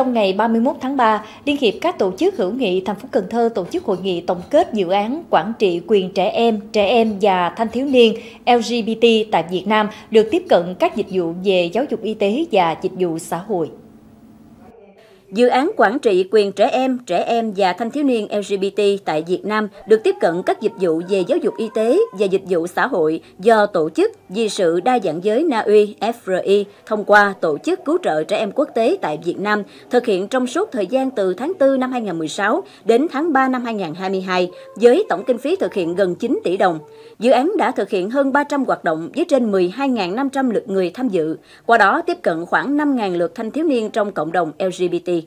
Trong ngày 31 tháng 3, Liên hiệp các tổ chức hữu nghị thành phố Cần Thơ tổ chức hội nghị tổng kết dự án quản trị quyền trẻ em và thanh thiếu niên LGBT tại Việt Nam được tiếp cận các dịch vụ về giáo dục y tế và dịch vụ xã hội. Dự án quản trị quyền trẻ em và thanh thiếu niên LGBT tại Việt Nam được tiếp cận các dịch vụ về giáo dục y tế và dịch vụ xã hội do Tổ chức Vì sự đa dạng giới NAUI-FRI thông qua Tổ chức Cứu trợ Trẻ em Quốc tế tại Việt Nam thực hiện trong suốt thời gian từ tháng 4 năm 2016 đến tháng 3 năm 2022 với tổng kinh phí thực hiện gần 9 tỷ đồng. Dự án đã thực hiện hơn 300 hoạt động với trên 12.500 lượt người tham dự, qua đó tiếp cận khoảng 5.000 lượt thanh thiếu niên trong cộng đồng LGBT.